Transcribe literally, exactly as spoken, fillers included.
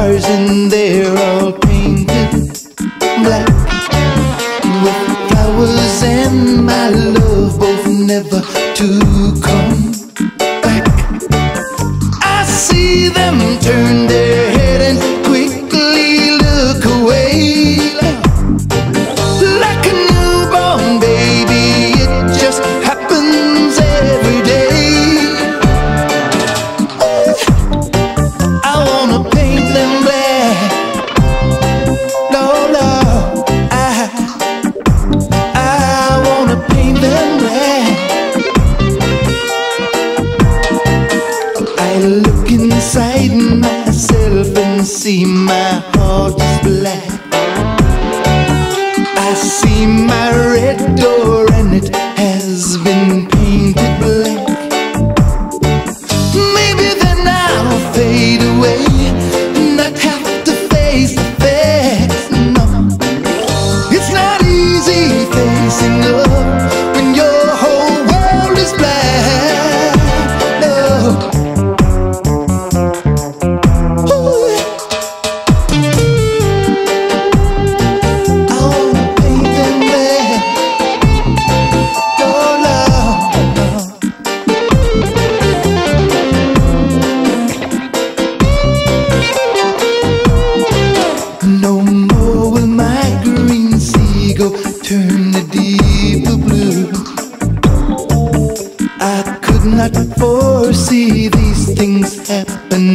stars, and they're all painted black with flowers, and my love both never to come back. I see them turn their head and quickly look away, like a newborn baby. It just happens every day. I wanna paint them black. No, no, I, I wanna paint them black. I look inside myself and see my heart is black. I see my red door and it has been painted black. Maybe then I'll fade away and not have to face the facts. No, it's not easy facing love when your whole world is black. No. Ooh. I wanna paint them black. Oh, love. No more will my green seagull turn the deeper blue. I could not foresee these things happen